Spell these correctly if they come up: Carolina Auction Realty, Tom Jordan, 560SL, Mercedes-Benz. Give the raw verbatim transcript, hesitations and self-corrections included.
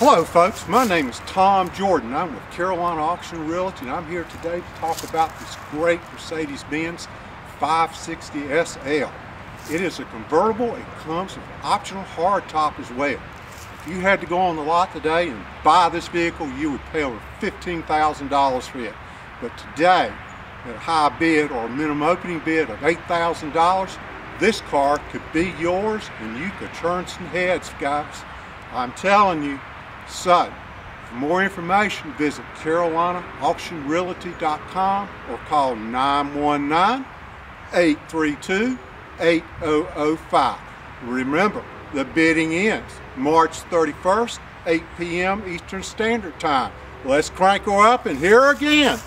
Hello folks, my name is Tom Jordan. I'm with Carolina Auction Realty and I'm here today to talk about this great Mercedes-Benz five sixty S L. It is a convertible. It comes with an optional hardtop as well. If you had to go on the lot today and buy this vehicle, you would pay over fifteen thousand dollars for it. But today, at a high bid or a minimum opening bid of eight thousand dollars, this car could be yours and you could turn some heads, guys. I'm telling you. So, for more information, visit Carolina Auction Realty dot com or call nine one nine, eight three two, eight thousand five. Remember, the bidding ends March thirty-first, eight p m Eastern Standard Time. Let's crank her up and here again.